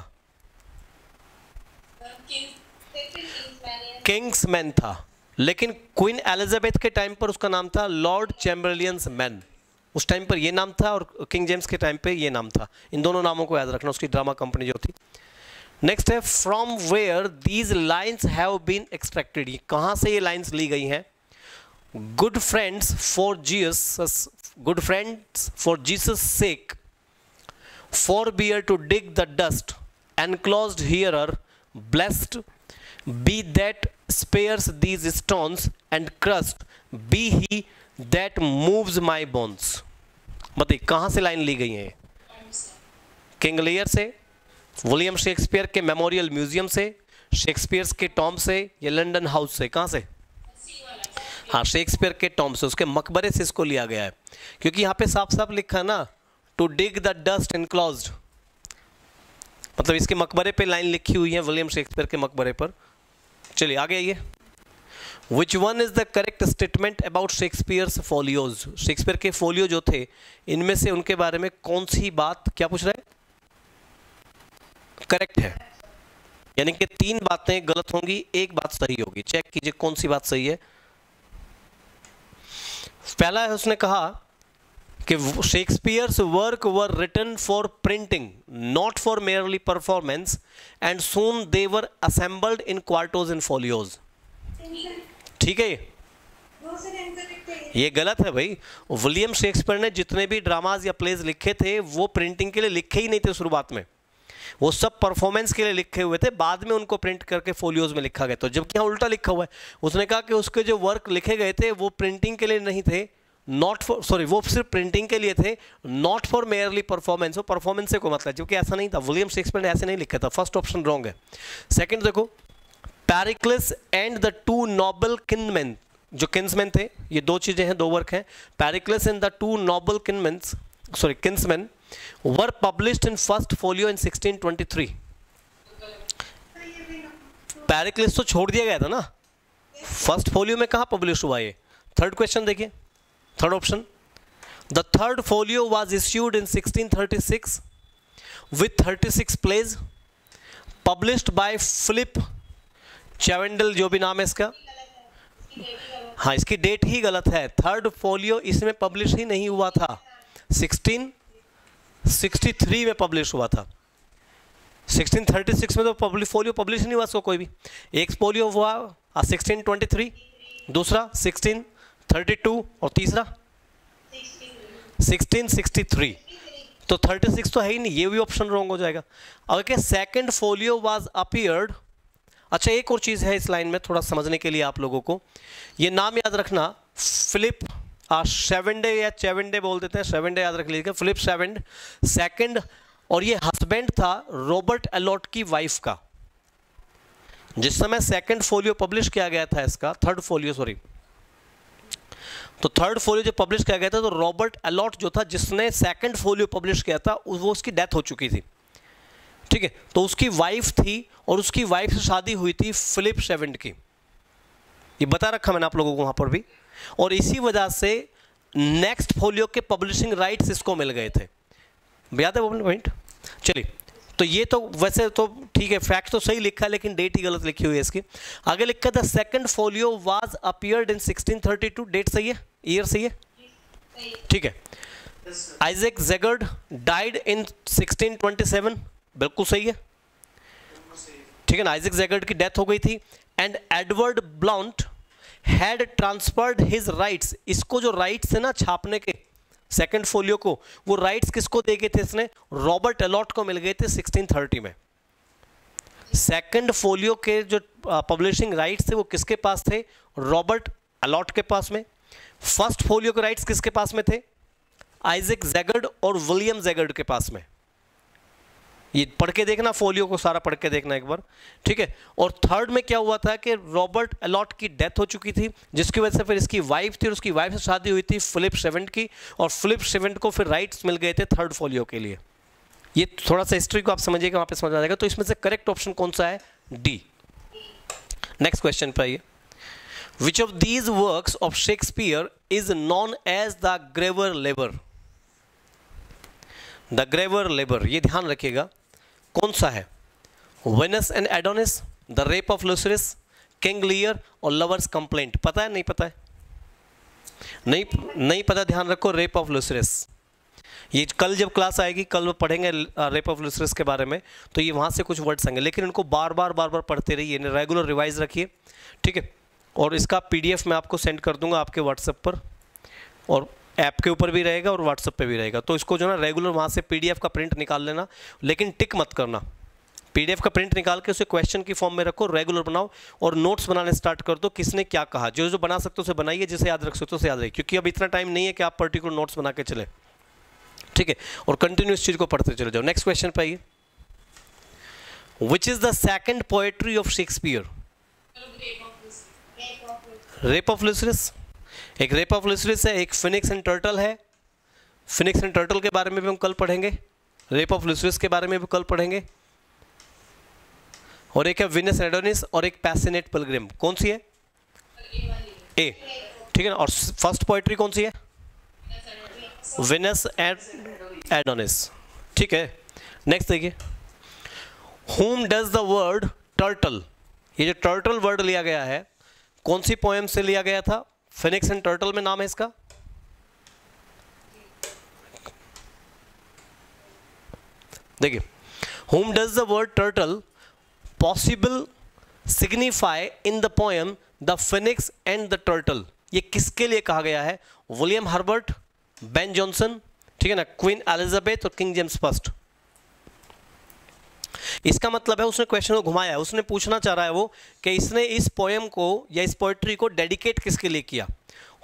किंग्समैन था, लेकिन क्वीन एलिजाबेथ के टाइम पर उसका नाम था लॉर्ड चैम्बरलियंस मैन। उस टाइम पर ये नाम था और किंग जेम्स के टाइम पे ये नाम था। इन दोनों नामों को याद रखना, उसकी ड्रामा कंपनी जो थी। नेक्स्ट है from where these lines have been extracted, कहाँ से ये लाइन्स ली गई हैं। Good friends for Jesus, good friends for Jesus sake, forbear to dig the dust, enclosed hearer blessed, be that spares these stones and crust, be he that moves my bones. बताइए कहाँ से line ली गई है। King Lear से, William Shakespeare के memorial museum से, Shakespeare's के tomb से, या लंदन हाउस से। कहाँ से? हाँ, शेक्सपियर के टॉम्ब से, उसके मकबरे से इसको लिया गया है, क्योंकि यहाँ पे साफ साफ लिखा ना to dig the dust enclosed, मतलब इसके मकबरे पे लाइन लिखी हुई है, विलियम शेक्सपियर के मकबरे पर। चलिए आगे आइए। Which one is the correct statement about Shakespeare's folios? Shakespeare के फोलियो जो थे, इनमें से उनके बारे में कौन सी बात, क्या पूछ रहे हैं, करेक्ट है। यानी कि तीन बातें गलत होंगी, एक बात सही होगी। चेक कीजिए कौन सी बात सही है। पहला है, उसने कहा कि Shakespeare's work were written for printing not for merely performance and soon they were assembled in quartos and folios. ठीक है, ये गलत है भाई। विलियम शेक्सपियर ने जितने भी ड्रामाज या प्लेज लिखे थे वो प्रिंटिंग के लिए लिखे ही नहीं थे शुरुआत में, वो सब परफॉर्मेंस के लिए लिखे हुए थे, बाद में उनको प्रिंट करके फोलियोज में लिखा गया। तो जबकि यहाँ उल्टा लिखा हुआ है, उसने कहा कि उसके जो वर्क लिखे गए थे वो प्रिंटिंग के लिए नहीं थे, नॉट फॉर, सॉरी वो सिर्फ प्रिंटिंग के लिए थे, नॉट फॉर मेयरली परफॉर्मेंस, वो परफॉर्मेंस से कोई मतलब, जबकि ऐसा नहीं था, विलियम शेक्सपियर ने ऐसे नहीं लिखा था। फर्स्ट ऑप्शन रॉन्ग है। सेकेंड देखो, Pericles and the two noble Kinmen, जो किन्समैन थे, ये दो चीज़ें हैं, दो वर्क हैं। Pericles and the two noble Kinmen, sorry kinsman, were published in first folio in 1623। पैरिक्लस तो छोड़ दिया गया था ना, फर्स्ट फोलियो में कहाँ पब्लिश हुआ ये। थर्ड क्वेश्चन देखिए, third option, the third folio was issued in 1636 with 36 plays published by Philip चैवेंडल, जो भी नाम है इसका। हाँ, इसकी डेट ही गलत है। थर्ड फोलियो इसमें पब्लिश ही नहीं हुआ था, 1663 में पब्लिश हुआ था। 1636 में तो फोलियो पब्लिश नहीं हुआ इसको कोई भी। एक फोलियो हुआ 1623, दूसरा 1632 और तीसरा 1663। तो 36 तो है ही नहीं, ये भी ऑप्शन रॉन्ग हो जाएगा। और क्या सेकेंड फोलियो वाज अपीयर्ड। अच्छा, एक और चीज़ है इस लाइन में, थोड़ा समझने के लिए आप लोगों को ये नाम याद रखना, फिलिप शेवेंडे या चेवेंडे बोल देते हैं, शेवेंडे याद रख लीजिएगा, फिलिप शेवेंड सेकंड, और ये हस्बैंड था रॉबर्ट एलॉट की वाइफ का। जिस समय सेकंड फोलियो पब्लिश किया गया था इसका, थर्ड फोलियो सॉरी, तो थर्ड फोलियो जो पब्लिश किया गया था, तो रॉबर्ट एलॉट जो था जिसने सेकंड फोलियो पब्लिश किया था, वो उसकी डेथ हो चुकी थी। ठीक है, तो उसकी वाइफ थी और उसकी वाइफ से शादी हुई थी फिलिप शेवेंड की, ये बता रखा मैंने आप लोगों को वहाँ पर भी। और इसी वजह से नेक्स्ट फोलियो के पब्लिशिंग राइट्स इसको मिल गए थे, याद है वो पॉइंट। चलिए, तो ये तो वैसे तो ठीक है, फैक्ट तो सही लिखा है लेकिन डेट ही गलत लिखी हुई है इसकी। आगे लिखा था second folio was appeared in 1632, date सही है, ईयर सही है, ठीक है। आइजैक ज़ेगर्ड डाइड इन 1627, बिल्कुल सही है, ठीक है ना, आइजैक ज़ेगर्ड की डेथ हो गई थी। And Edward Blount had transferred his rights, इसको जो राइट्स है ना छापने के सेकंड फोलियो को, वो राइट्स किसको दे गए थे इसने, रॉबर्ट एलॉट को मिल गए थे 1630 में। सेकंड फोलियो के जो पब्लिशिंग राइट्स थे वो किसके पास थे, रॉबर्ट एलॉट के पास में। फर्स्ट फोलियो के राइट्स किसके पास में थे, आइजैक ज़ेगर्ड और विलियम ज़ेगर्ड के पास में। ये पढ़ के देखना, फोलियो को सारा पढ़ के देखना एक बार, ठीक है। और थर्ड में क्या हुआ था कि रॉबर्ट एलॉट की डेथ हो चुकी थी, जिसकी वजह से फिर इसकी वाइफ थी और उसकी वाइफ से शादी हुई थी फिलिप शेवेंड की, और फिलिप शेवेंड को फिर राइट्स मिल गए थे थर्ड फोलियो के लिए। ये थोड़ा सा हिस्ट्री को आप समझिएगा, वहाँ पे समझ आ जाएगा। तो इसमें से करेक्ट ऑप्शन कौन सा है, डी। नेक्स्ट क्वेश्चन पर आइए, which of these works of Shakespeare is known as the graver labour. The graver labour, ये ध्यान रखिएगा कौन सा है, Venus and Adonis, the rape of Lucius, King Lear और लवर्स कंप्लेंट। पता है नहीं पता है? नहीं पता, ध्यान रखो रेप ऑफ लूसियस। ये कल जब क्लास आएगी कल वो पढ़ेंगे रेप ऑफ लूसियस के बारे में, तो ये वहाँ से कुछ वर्ड्स आएंगे, लेकिन इनको बार बार पढ़ते रहिए, इन्हें रेगुलर रिवाइज रखिए, ठीक है। और इसका PDF मैं आपको सेंड कर दूंगा आपके व्हाट्सएप पर, और ऐप के ऊपर भी रहेगा और व्हाट्सएप पे भी रहेगा। तो इसको जो ना रेगुलर वहाँ से PDF का प्रिंट निकाल लेना, लेकिन टिक मत करना। PDF का प्रिंट निकाल के उसे क्वेश्चन की फॉर्म में रखो, रेगुलर बनाओ और नोट्स बनाने स्टार्ट कर दो, किसने क्या कहा। जो जो बना सकते हो उसे बनाइए, जिसे याद रख सकते हो उसे याद रखिए, क्योंकि अब इतना टाइम नहीं है कि आप पर्टिकुलर नोट्स बना के चले, ठीक है। और कंटिन्यू इस चीज़ को पढ़ते चले जाओ। नेक्स्ट क्वेश्चन पे आइए, which is the second poetry of Shakespeare. Rape of Lucius. एक रेप ऑफ लूसियस है, एक फिनिक्स एंड टर्टल है। फिनिक्स एंड टर्टल के बारे में भी हम कल पढ़ेंगे, रेप ऑफ लूसियस के बारे में भी कल पढ़ेंगे। और एक है विनस एडोनिस और एक पैशनेट पिलग्रिम। कौन सी है? ए, ठीक है ना। और फर्स्ट पोएट्री कौन सी है? विनस एंड एडोनिस, ठीक है। नेक्स्ट देखिए, whom does the word turtle, ये जो टर्टल वर्ड लिया गया है कौन सी पोएम से लिया गया था? फिनिक्स एंड टर्टल में नाम है इसका, देखिए। Whom does the word turtle possible signify in the poem the Phoenix and the turtle, ये किसके लिए कहा गया है? विलियम हर्बर्ट, बेन जॉनसन, ठीक है ना, क्वीन एलिजाबेथ और किंग जेम्स फर्स्ट। इसका मतलब है उसने क्वेश्चन को घुमाया है, उसने पूछना चाह रहा है वो कि इसने इस पोएम को या इस पोएट्री को डेडिकेट किसके लिए किया।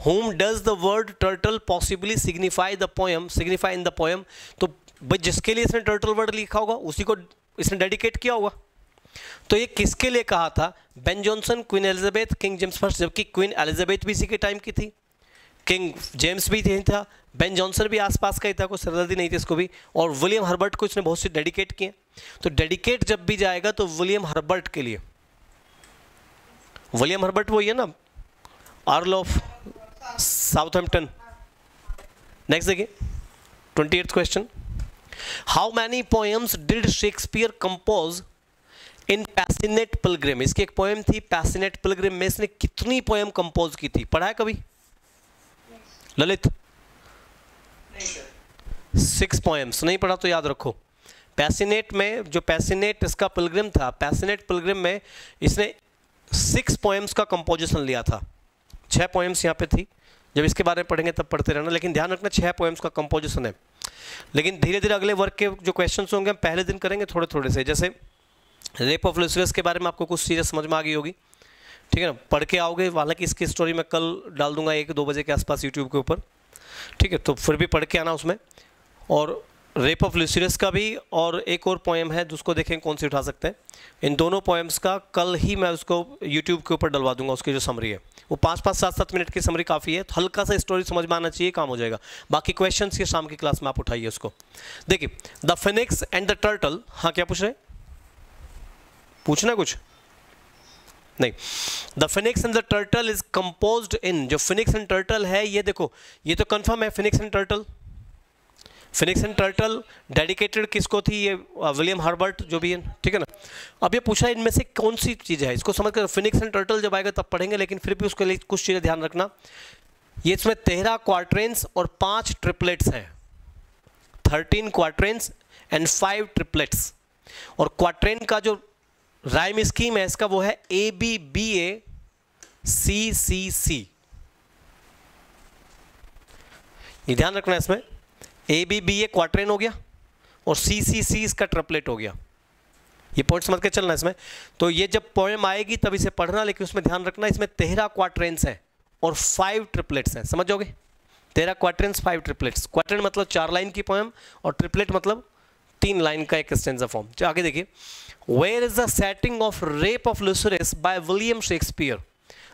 Whom does the word turtle possibly signify the poem, signify in the poem, तो भाई जिसके लिए इसने टर्टल वर्ड लिखा होगा उसी को इसने डेडिकेट किया होगा। तो ये किसके लिए कहा था? Ben Johnson, Queen Elizabeth, King James first, जबकि क्वीन एलिजाबेथ भी इसी के टाइम की थी, किंग जेम्स भी यही था, बेन जॉनसन भी आसपास का ही था, कोई सरदर्दी नहीं थी इसको भी, और विलियम हर्बर्ट को इसने बहुत से डेडिकेट किए। तो डेडिकेट जब भी जाएगा तो विलियम हर्बर्ट के लिए। विलियम हर्बर्ट वही है ना, अर्ल ऑफ साउथहैम्पटन। नेक्स्ट देखिए 28वां question, how many poems did Shakespeare compose in passionate pilgrim. इसकी एक पोएम थी पैशनेट पिलग्रिम, में इसने कितनी पोएम कंपोज की थी? पढ़ा है कभी ललित? 6 पोएम्स। नहीं पढ़ा तो याद रखो, पैशनेट में जो पैशनेट इसका पिलग्रिम था, पैशनेट पिलग्रिम में इसने 6 पोएम्स का कंपोजिशन लिया था। 6 पोएम्स यहाँ पे थी, जब इसके बारे में पढ़ेंगे तब पढ़ते रहना, लेकिन ध्यान रखना 6 पोएम्स का कंपोजिशन है। लेकिन धीरे धीरे अगले वर्ग के जो क्वेश्चन होंगे हम पहले दिन करेंगे थोड़े थोड़े से, जैसे रेप ऑफ लूसियस के बारे में आपको कुछ चीज़ें समझ में आ गई होगी, ठीक है ना, पढ़ के आओगे। हालांकि इसकी स्टोरी मैं कल डाल दूंगा 1-2 बजे के आसपास यूट्यूब के ऊपर, ठीक है, तो फिर भी पढ़ के आना उसमें। और रेप ऑफ लूसियस का भी और एक और पोएम है जिसको देखें कौन सी उठा सकते हैं। इन दोनों पोएम्स का कल ही मैं उसको यूट्यूब के ऊपर डलवा दूंगा, उसकी जो समरी है वो 5-5, 7-7 मिनट की समरी काफ़ी है, तो हल्का सा स्टोरी समझ में आना चाहिए, काम हो जाएगा। बाकी क्वेश्चन ये शाम की क्लास में आप उठाइए उसको। देखिए the Phoenix and the turtle, हाँ क्या पूछ रहे हैं? पूछना कुछ नहीं। The Phoenix and the turtle is composed in, जो फिनिक्स एंड टर्टल है ये देखो, ये तो कंफर्म है Phoenix and turtle. Phoenix and turtle dedicated किसको थी? ये विलियम हर्बर्ट जो भी है, ठीक है ना। अब ये पूछा है इनमें से कौन सी चीज़ है, इसको समझ कर फिनिक्स एंड टर्टल जब आएगा तब पढ़ेंगे, लेकिन फिर भी उसके लिए कुछ चीज़ें ध्यान रखना। ये इसमें 13 क्वार्ट्रेंस और 5 ट्रिपलेट्स हैं, 13 क्वार्ट्रेंस एंड 5 ट्रिपलेट्स। और क्वार्ट्रेन का जो राइम स्कीम है इसका वो है ABBACCC, ये ध्यान रखना। इसमें ABBA क्वार्ट्रेन हो गया और CCC इसका ट्रिपलेट हो गया, ये पॉइंट समझ के चलना इसमें। तो ये जब पोएम आएगी तब इसे पढ़ना, लेकिन उसमें ध्यान रखना इसमें 13 क्वार्ट्रेंस हैं और 5 ट्रिपलेट्स हैं, समझ जाओगे। 13 क्वार्ट्रेंस, 5 ट्रिपलेट्स। क्वार्ट्रेन मतलब 4 लाइन की पोएम और ट्रिपलेट मतलब 3 लाइन का एक स्टेंजा फॉर्म। आगे देखिए, where is the setting of rape of Lucius by William Shakespeare.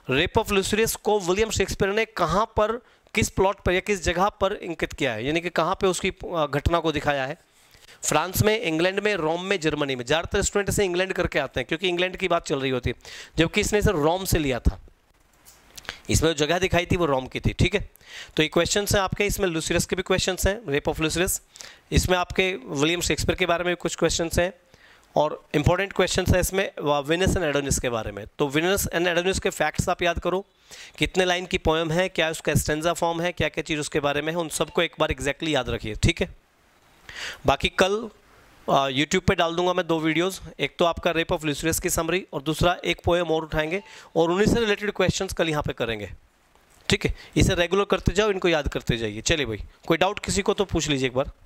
Rape of Lucius को विलियम शेक्सपियर ने कहाँ पर, किस प्लॉट पर या किस जगह पर इंकित किया है, यानी कि कहाँ पे उसकी घटना को दिखाया है? फ्रांस में, इंग्लैंड में, रोम में, जर्मनी में। ज़्यादातर स्टूडेंट इसे इंग्लैंड करके आते हैं क्योंकि इंग्लैंड की बात चल रही होती है, जबकि इसने इसे रोम से लिया था, इसमें जो जगह दिखाई थी वो रोम की थी, ठीक है। तो ये क्वेश्चंस हैं आपके, इसमें लूसियस के भी क्वेश्चंस हैं, रेप ऑफ लूसियस, इसमें आपके विलियम शेक्सपियर के बारे में भी कुछ क्वेश्चंस हैं, और इम्पोर्टेंट क्वेश्चन है इसमें वेनस एंड एडोनिस के बारे में। तो वेनस एंड एडोनिस के फैक्ट्स आप याद करो, कितने लाइन की पोएम है, क्या उसका स्टेंजा फॉर्म है, क्या क्या चीज़ उसके बारे में है, उन सबको एक बार एग्जैक्टली याद रखिए, ठीक है। बाकी कल यूट्यूब पे डाल दूंगा मैं दो वीडियोस, एक तो आपका रेप ऑफ ल्यूसियस की समरी और दूसरा एक पोएम और उठाएंगे और उन्हीं से रिलेटेड क्वेश्चंस कल यहाँ पे करेंगे, ठीक है। इसे रेगुलर करते जाओ, इनको याद करते जाइए। चलिए भाई, कोई डाउट किसी को तो पूछ लीजिए एक बार।